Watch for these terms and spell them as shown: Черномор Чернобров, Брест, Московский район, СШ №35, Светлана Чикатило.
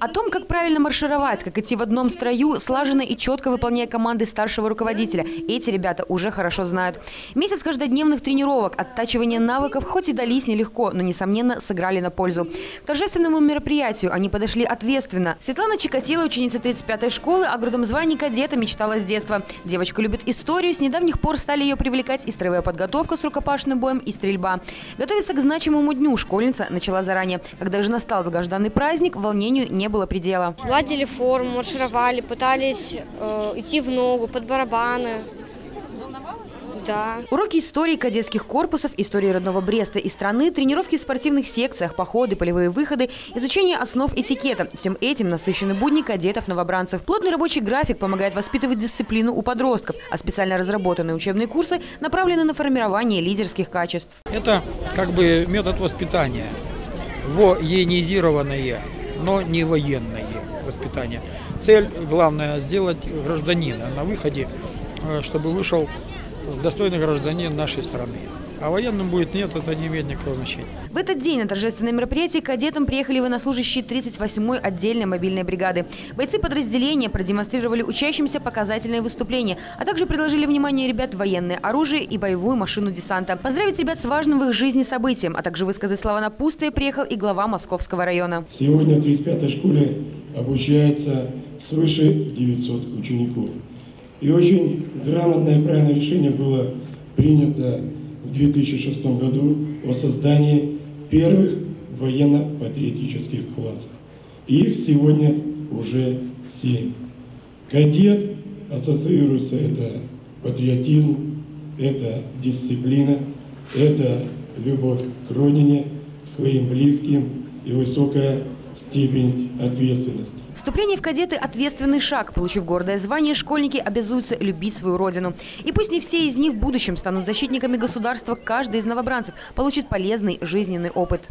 О том, как правильно маршировать, как идти в одном строю, слаженно и четко выполняя команды старшего руководителя, эти ребята уже хорошо знают. Месяц каждодневных тренировок, оттачивания навыков, хоть и дались нелегко, но, несомненно, сыграли на пользу. К торжественному мероприятию они подошли ответственно. Светлана Чикатило, ученица 35-й школы, о гордом звании кадета мечтала с детства. Девочка любит историю, с недавних пор стали ее привлекать и строевая подготовка с рукопашным боем, и стрельба. Готовиться к значимому дню школьница начала заранее. Когда же настал долгожданный праздник, волнению не было предела. Гладили форму, маршировали, пытались идти в ногу, под барабаны. Да. Уроки истории кадетских корпусов, истории родного Бреста и страны, тренировки в спортивных секциях, походы, полевые выходы, изучение основ этикета. Всем этим насыщены будни кадетов-новобранцев. Плотный рабочий график помогает воспитывать дисциплину у подростков, а специально разработанные учебные курсы направлены на формирование лидерских качеств. Это как бы метод воспитания, военизированное, но не военное воспитание. Цель главная – сделать гражданина на выходе, чтобы вышел достойный гражданин нашей страны. А военным будет нет, это не имеет никакого значения. В этот день на торжественное мероприятие кадетам приехали военнослужащие 38-й отдельной мобильной бригады. Бойцы подразделения продемонстрировали учащимся показательные выступления, а также предложили внимание ребят военное оружие и боевую машину десанта. Поздравить ребят с важным в их жизни событием, а также высказать слова напутствия приехал и глава Московского района. Сегодня в 35-й школе обучается свыше 900 учеников. И очень грамотное и правильное решение было принято в 2006 году о создании первых военно-патриотических классов. Их сегодня уже 7. Кадет ассоциируется, это патриотизм, это дисциплина, это любовь к родине, к своим близким и высокая степень ответственности. Вступление в кадеты – ответственный шаг. Получив гордое звание, школьники обязуются любить свою родину. И пусть не все из них в будущем станут защитниками государства, каждый из новобранцев получит полезный жизненный опыт.